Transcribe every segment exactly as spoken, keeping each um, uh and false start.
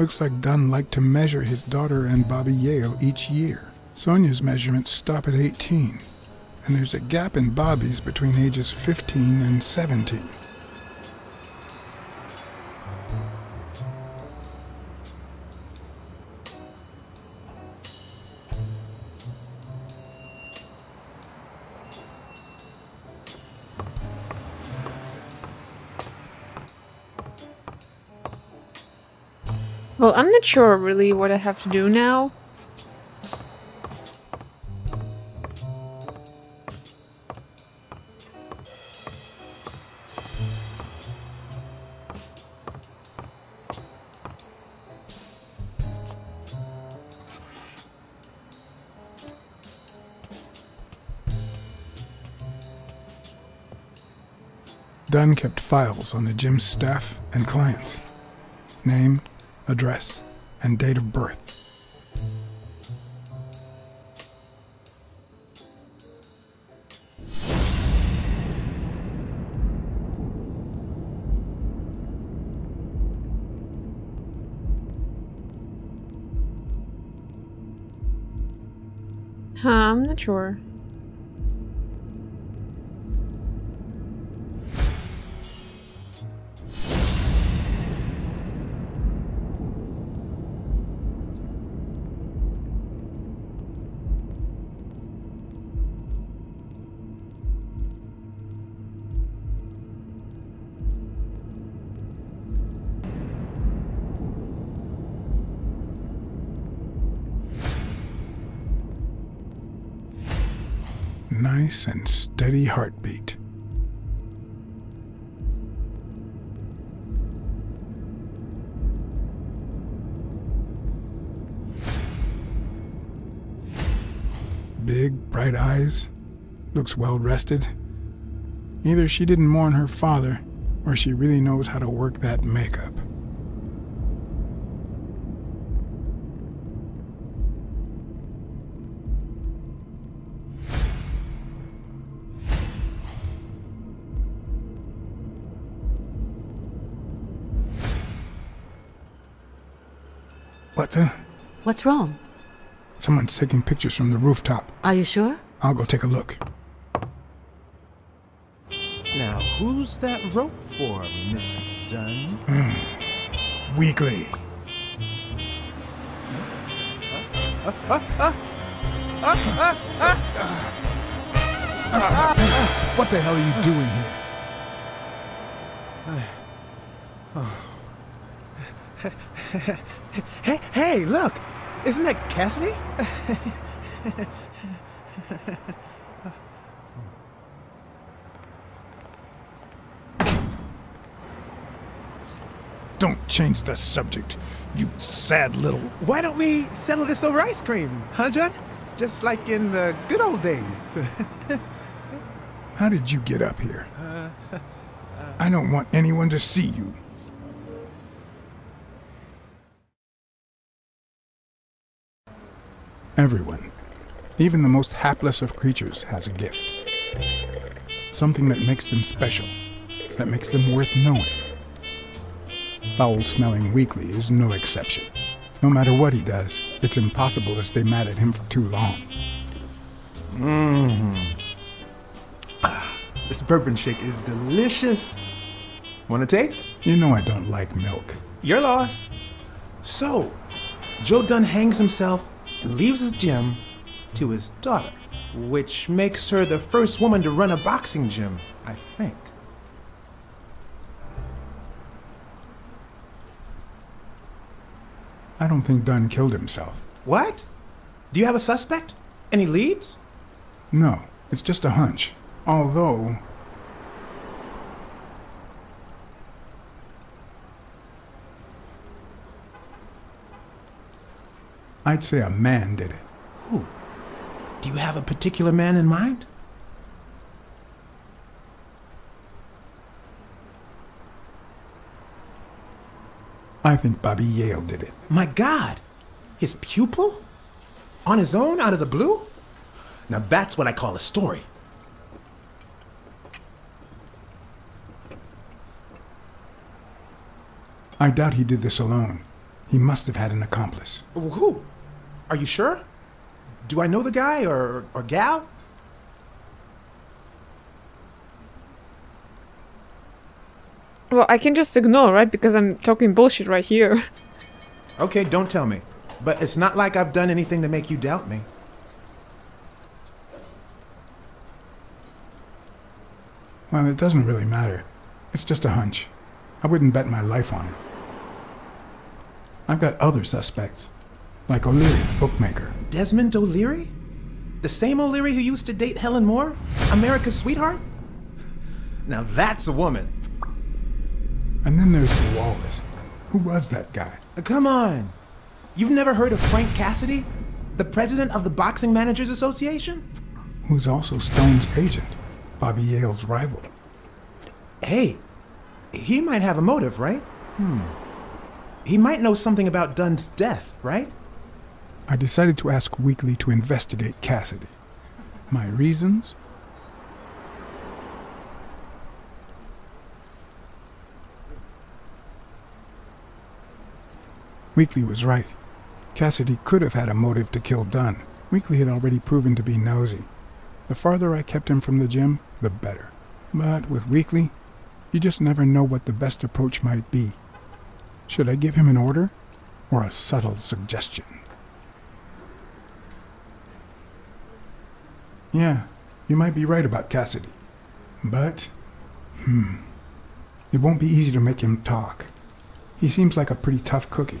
Looks like Dunn liked to measure his daughter and Bobby Yale each year. Sonia's measurements stop at eighteen, and there's a gap in Bobby's between ages fifteen and seventeen. Well, I'm not sure really what I have to do now. Dunn kept files on the gym's staff and clients. Name, address, and date of birth. Huh, I'm not sure. Nice and steady heartbeat. Big, bright eyes. Looks well rested. Either she didn't mourn her father, or she really knows how to work that makeup. What the? What's wrong? Someone's taking pictures from the rooftop. Are you sure? I'll go take a look. Now, who's that rope for, Miss Dunn? Mm. Weekly. What the hell are you doing here? Oh. Hey, hey, look! Isn't that Cassidy? Don't change the subject, you sad little... Why don't we settle this over ice cream, huh, John? Just like in the good old days. How did you get up here? Uh, uh, I don't want anyone to see you. Everyone, even the most hapless of creatures, has a gift. Something that makes them special, that makes them worth knowing. Foul-smelling Weekly is no exception. No matter what he does, it's impossible to stay mad at him for too long. Mmm. Ah, this bourbon shake is delicious. Want a taste? You know I don't like milk. Your loss. So, Joe Dunn hangs himself, leaves his gym to his daughter, which makes her the first woman to run a boxing gym, I think. I don't think Dunn killed himself. What? Do you have a suspect? Any leads? No, it's just a hunch. Although... I'd say a man did it. Who? Do you have a particular man in mind? I think Bobby Yale did it. My God! His pupil? On his own, out of the blue? Now that's what I call a story. I doubt he did this alone. He must have had an accomplice. Who? Are you sure? Do I know the guy or, or gal? Well, I can just ignore, right? Because I'm talking bullshit right here. Okay, don't tell me. But it's not like I've done anything to make you doubt me. Well, it doesn't really matter. It's just a hunch. I wouldn't bet my life on it. I've got other suspects. Like O'Leary, the bookmaker. Desmond O'Leary? The same O'Leary who used to date Helen Moore? America's sweetheart? Now that's a woman. And then there's the Wallace. Who was that guy? Come on! You've never heard of Frank Cassidy? The president of the Boxing Managers' Association? Who's also Stone's agent, Bobby Yale's rival. Hey, he might have a motive, right? Hmm. He might know something about Dunn's death, right? I decided to ask Weekly to investigate Cassidy. My reasons? Weekly was right. Cassidy could have had a motive to kill Dunn. Weekly had already proven to be nosy. The farther I kept him from the gym, the better. But with Weekly, you just never know what the best approach might be. Should I give him an order or a subtle suggestion? Yeah, you might be right about Cassidy. But, hmm, it won't be easy to make him talk. He seems like a pretty tough cookie.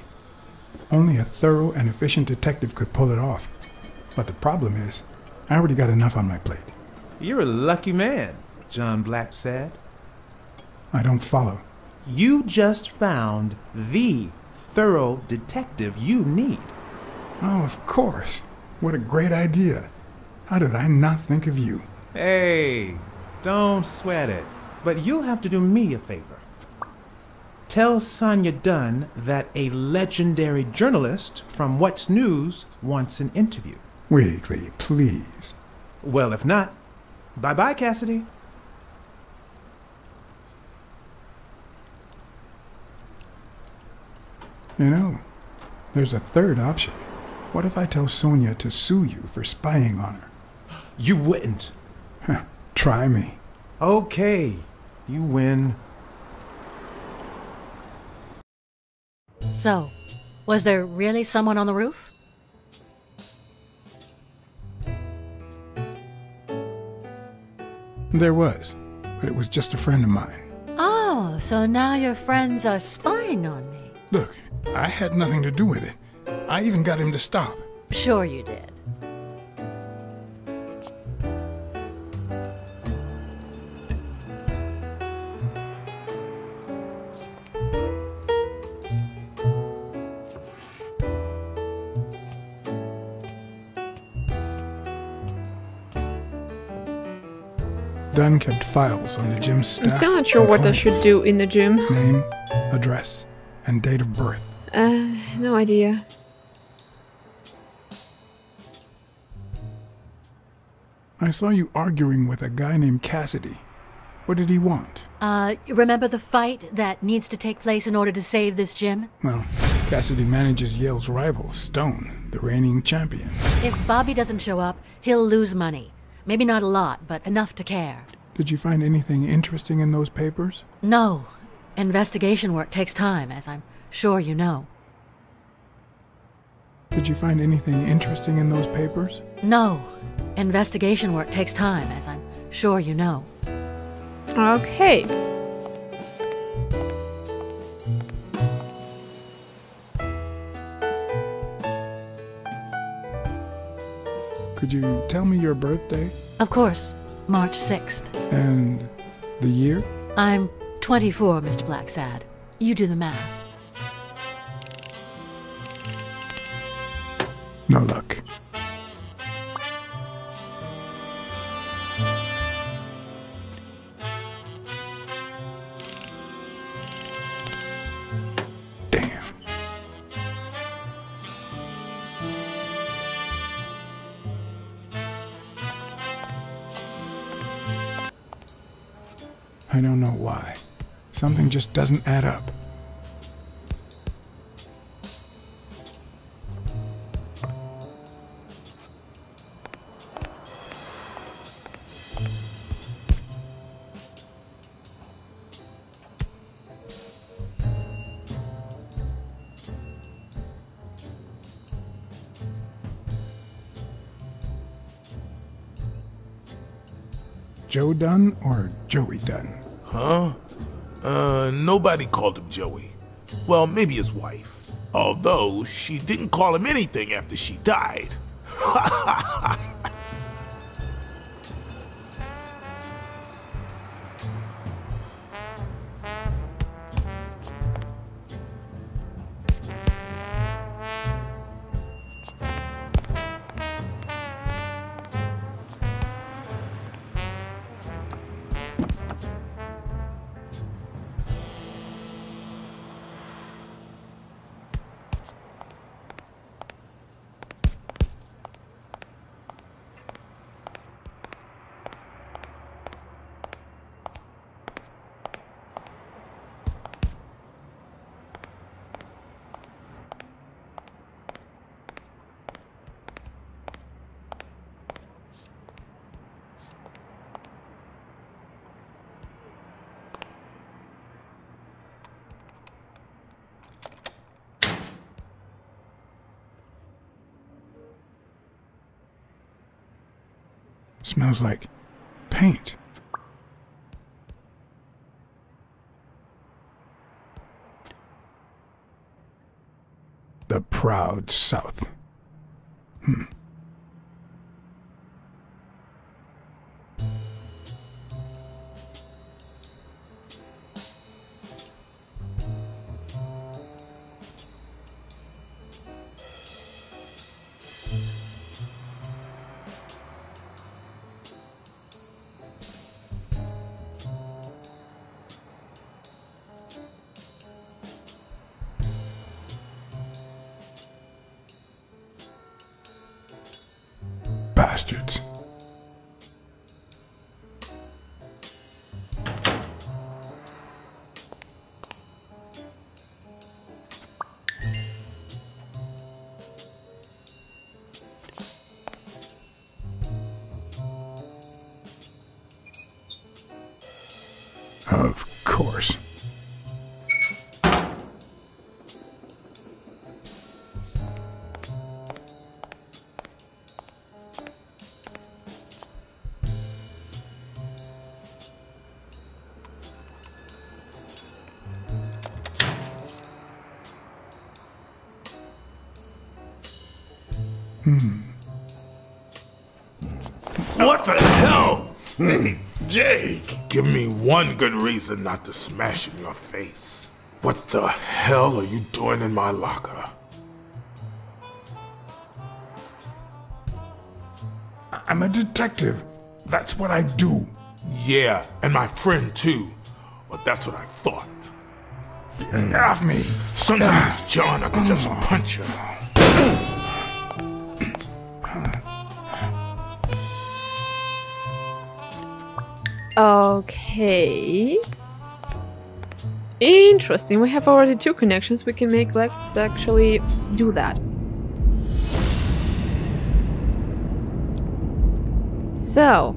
Only a thorough and efficient detective could pull it off. But the problem is, I already got enough on my plate. You're a lucky man, John Blacksad. I don't follow. You just found the thorough detective you need. Oh, of course. What a great idea. How did I not think of you? Hey, don't sweat it. But you'll have to do me a favor. Tell Sonia Dunn that a legendary journalist from What's News wants an interview. Weekly, please. Well, if not, bye-bye, Cassidy. You know, there's a third option. What if I tell Sonia to sue you for spying on her? You wouldn't. Try me. Okay, you win. So, was there really someone on the roof? There was, but it was just a friend of mine. Oh, so now your friends are spying on me. Look, I had nothing to do with it. I even got him to stop. Sure you did. Dunn kept files on the gym staff. I'm still not sure what I should do in the gym. Name, address, and date of birth. Uh, no idea. I saw you arguing with a guy named Cassidy. What did he want? Uh, remember the fight that needs to take place in order to save this gym? Well, Cassidy manages Yale's rival, Stone, the reigning champion. If Bobby doesn't show up, he'll lose money. Maybe not a lot, but enough to care. Did you find anything interesting in those papers? No. Investigation work takes time, as I'm sure you know. Did you find anything interesting in those papers? No. Investigation work takes time, as I'm sure you know. Okay. Could you tell me your birthday? Of course. March sixth. And the year? I'm twenty-four, Mister Blacksad. You do the math. No luck. I don't know why. Something just doesn't add up. Joe Dunn or Joey Dunn? Huh? Uh, nobody called him Joey. Well, maybe his wife. Although, she didn't call him anything after she died. Smells like paint. The proud South. Hmm. Bastards. Of course. What the hell? Jake! Give me one good reason not to smash in your face. What the hell are you doing in my locker? I'm a detective. That's what I do. Yeah, and my friend too. But that's what I thought. Get off me! Sometimes, John, I could just punch you. Okay. Interesting. We have already two connections we can make. Let's actually do that. So.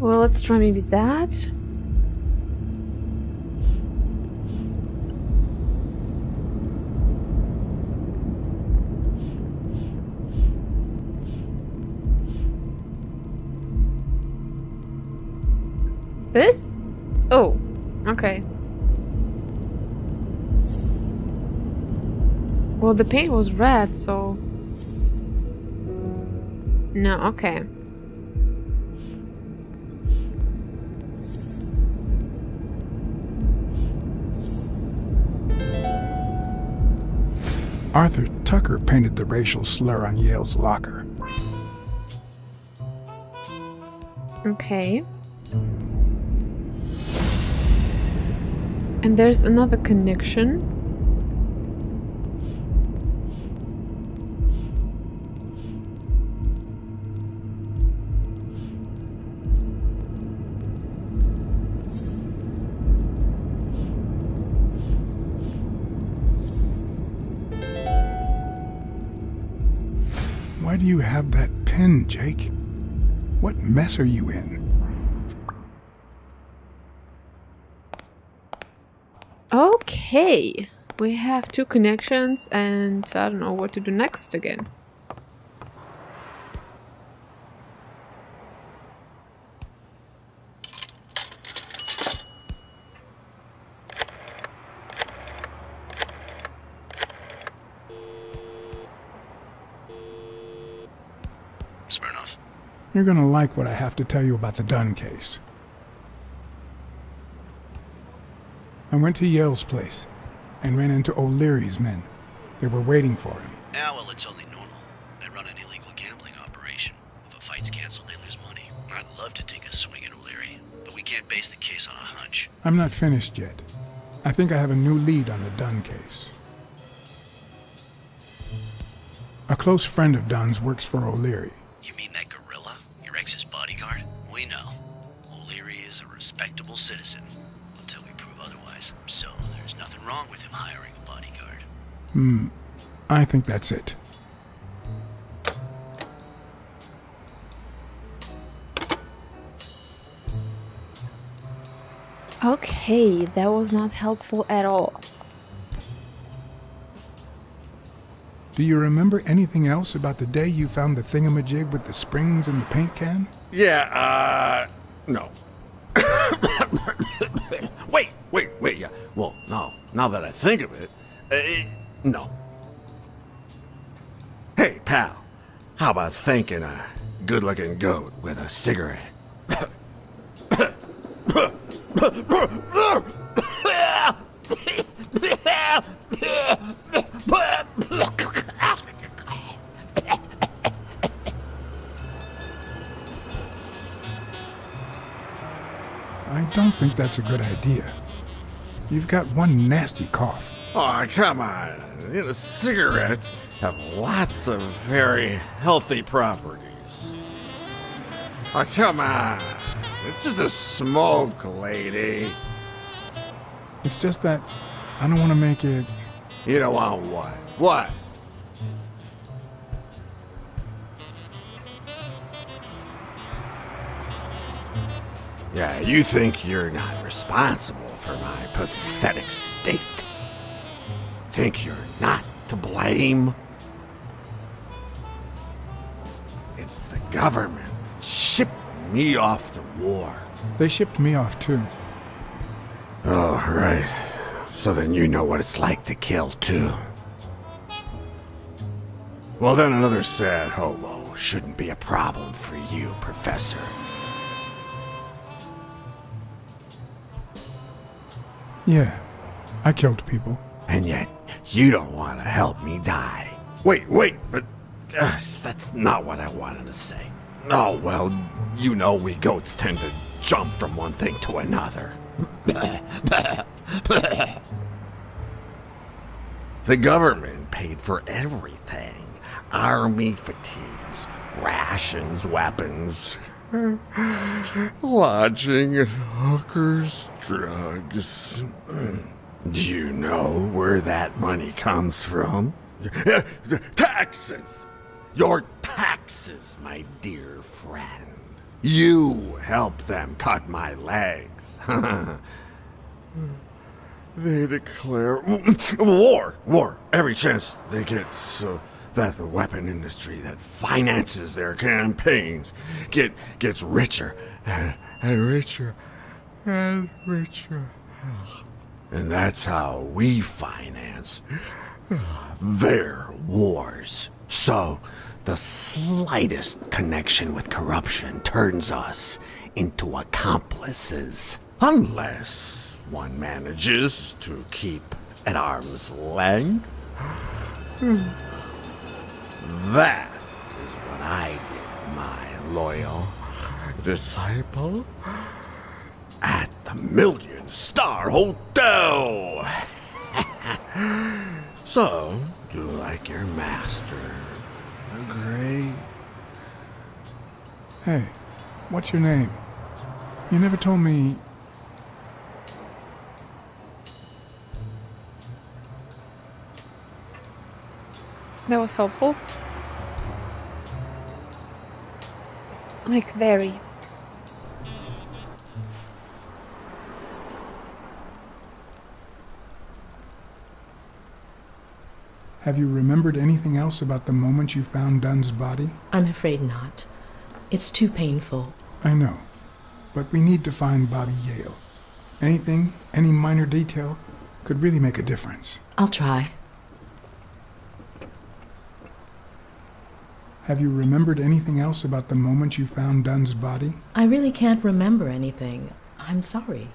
Well, let's try maybe that. This? Oh, okay. Well, the paint was red, so... No, okay. Arthur Tucker painted the racial slur on Yale's locker. Okay. And there's another connection. Why do you have that pen, Jake? What mess are you in? Okay, we have two connections and I don't know what to do next again. You're gonna like what I have to tell you about the Dunn case. I went to Yale's place and ran into O'Leary's men. They were waiting for him. Ah, well, it's only normal. They run an illegal gambling operation. If a fight's canceled, they lose money. I'd love to take a swing at O'Leary, but we can't base the case on a hunch. I'm not finished yet. I think I have a new lead on the Dunn case. A close friend of Dunn's works for O'Leary. You mean that gorilla? Your ex's bodyguard? We know. O'Leary is a respectable citizen, until we prove otherwise. So there's nothing wrong with him hiring a bodyguard. Hmm. I think that's it. Okay, that was not helpful at all. Do you remember anything else about the day you found the thingamajig with the springs and the paint can? Yeah, uh, no. wait, wait, wait, yeah. Well, no, now that I think of it, uh, no. Hey, pal, how about thanking a good-looking goat with a cigarette? I don't think that's a good idea. You've got one nasty cough. Oh, come on. You know, cigarettes have lots of very healthy properties. Oh, come on. It's just a smoke, lady. It's just that I don't want to make it... You don't want what? What? Yeah, you think you're not responsible for my pathetic state? Think you're not to blame? It's the government that shipped me off to war. They shipped me off too. Oh, right. So then you know what it's like to kill too. Well, then another sad hobo shouldn't be a problem for you, Professor. Yeah, I killed people. And yet, you don't want to help me die. Wait, wait, but uh, that's not what I wanted to say. Oh, well, you know we goats tend to jump from one thing to another. The government paid for everything. Army fatigues, rations, weapons... Lodging and hookers, drugs. Do you know where that money comes from? Taxes! Your taxes, my dear friend. You helped them cut my legs. They declare war, war, every chance they get, so... that the weapon industry that finances their campaigns get gets richer and, and richer and richer. And that's how we finance their wars. So the slightest connection with corruption turns us into accomplices. Unless one manages to keep at arm's length. That is what I did, my loyal disciple, at the Million Star Hotel. So, do like your master. Agree? Hey, what's your name? You never told me... That was helpful. Like very. Have you remembered anything else about the moment you found Dunn's body? I'm afraid not. It's too painful. I know, but we need to find Bobby Yale. Anything, any minor detail, could really make a difference. I'll try. Have you remembered anything else about the moment you found Dunn's body? I really can't remember anything. I'm sorry.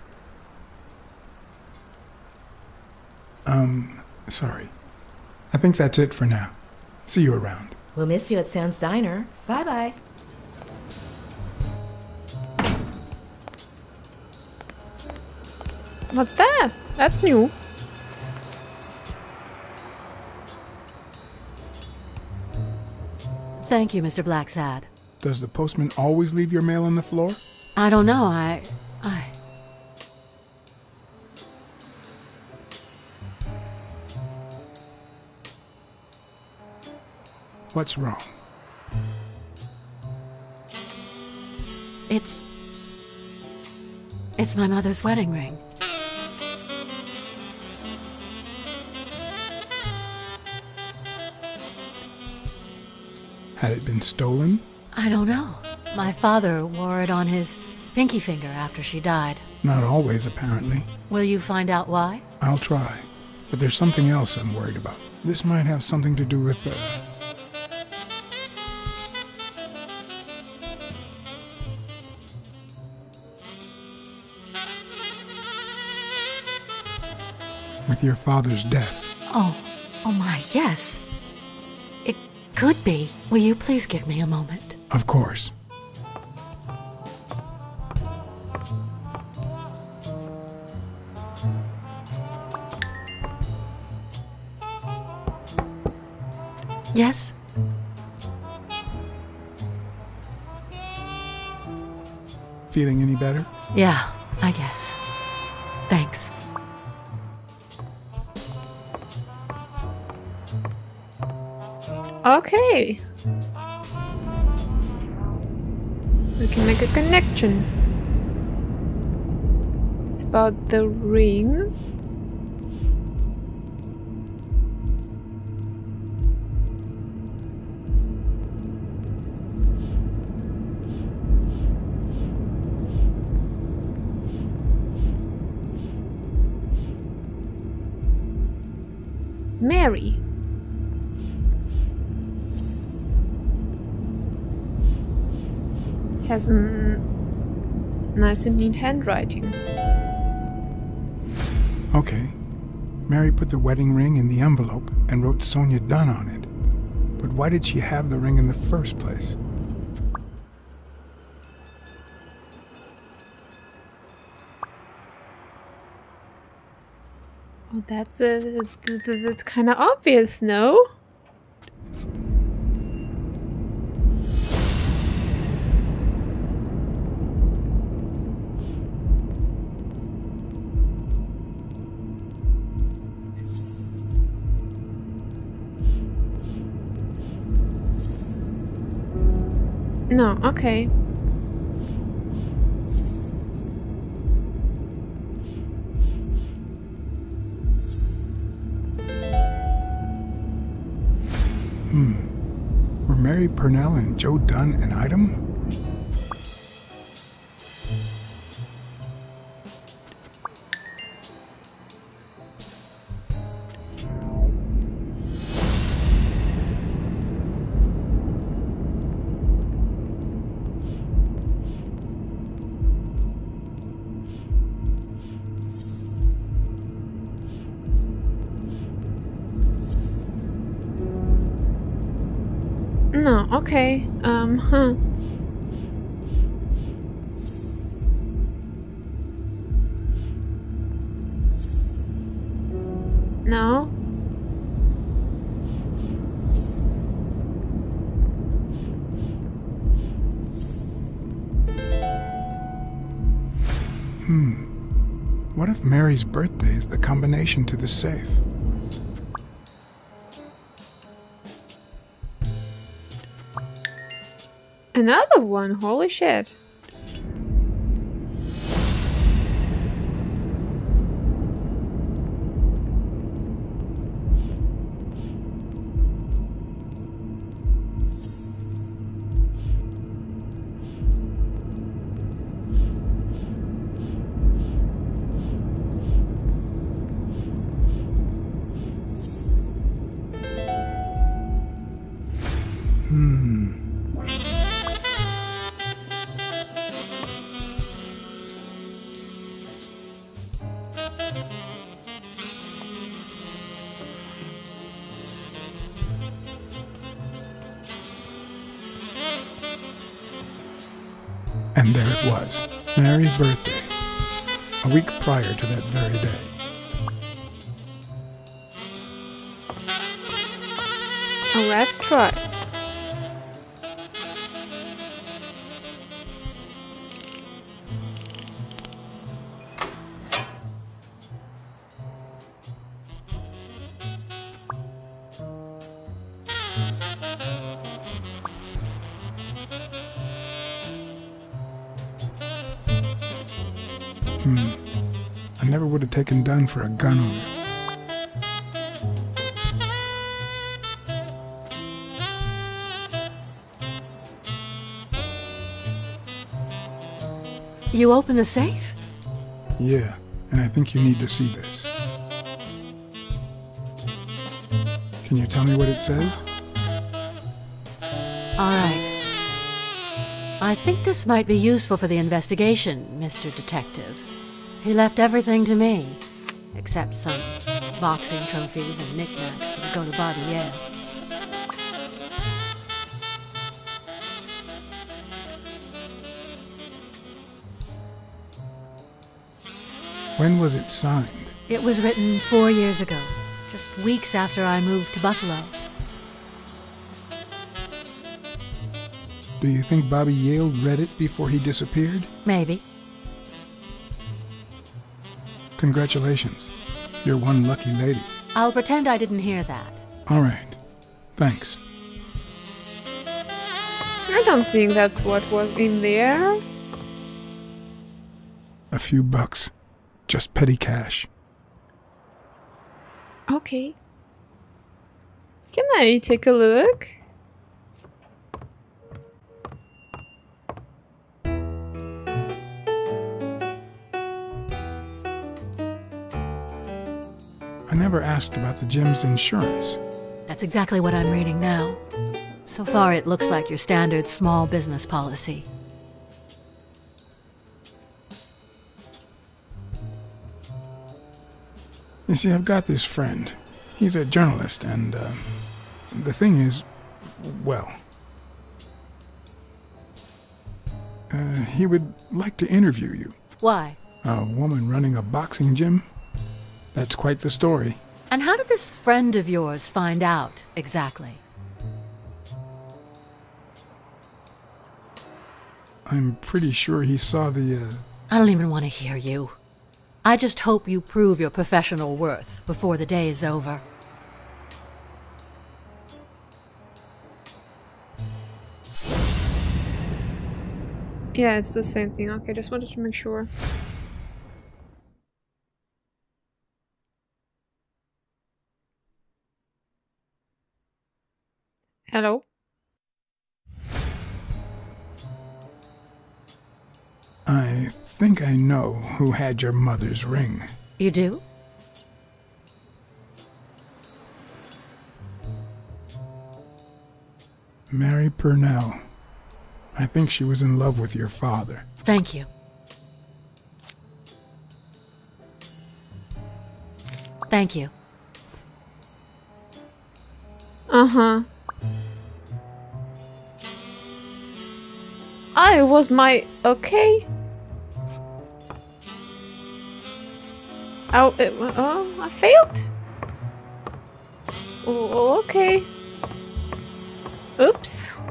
Um, sorry. I think that's it for now. See you around. We'll miss you at Sam's Diner. Bye-bye. What's that? That's new. Thank you, Mister Blacksad. Does the postman always leave your mail on the floor? I don't know. I... I... What's wrong? It's... It's my mother's wedding ring. Had it been stolen? I don't know. My father wore it on his pinky finger after she died. Not always, apparently. Will you find out why? I'll try. But there's something else I'm worried about. This might have something to do with the... with your father's death. Oh, oh my, yes. It could be. Will you please give me a moment? Of course. Yes? Feeling any better? Yeah, I guess. Thanks. Okay. We can make a connection. It's about the ring. Mary. Has a nice and neat handwriting. Okay. Mary put the wedding ring in the envelope and wrote Sonia Dunn on it. But why did she have the ring in the first place? Oh, that's a, that's kind of obvious, no? No, okay. Hmm. Were Mary Purnell and Joe Dunn an item? No, okay, um, huh. No? Hmm. What if Mary's birthday is the combination to the safe? Another one? Holy shit. And there it was, Mary's birthday, a week prior to that very day. Let's try. Hmm. I never would have taken Dunn for a gun owner. You open the safe? Yeah, and I think you need to see this. Can you tell me what it says? All right. I think this might be useful for the investigation, Mister Detective. He left everything to me, except some boxing trophies and knickknacks that would go to Bobby Yale. When was it signed? It was written four years ago, just weeks after I moved to Buffalo. Do you think Bobby Yale read it before he disappeared? Maybe. Congratulations. You're one lucky lady. I'll pretend I didn't hear that. All right. Thanks. I don't think that's what was in there. A few bucks. Just petty cash. Okay. Can I take a look? I never asked about the gym's insurance. That's exactly what I'm reading now. So far, it looks like your standard small business policy. You see, I've got this friend. He's a journalist, and uh, the thing is, well, uh, he would like to interview you. Why? A woman running a boxing gym? That's quite the story. And how did this friend of yours find out, exactly? I'm pretty sure he saw the, uh... I don't even want to hear you. I just hope you prove your professional worth before the day is over. Yeah, it's the same thing. Okay, just wanted to make sure. Hello? I think I know who had your mother's ring. You do? Mary Purnell. I think she was in love with your father. Thank you. Thank you. Uh-huh. Ah, it was my... okay. Oh, it, oh I failed. Oh, okay. Oops.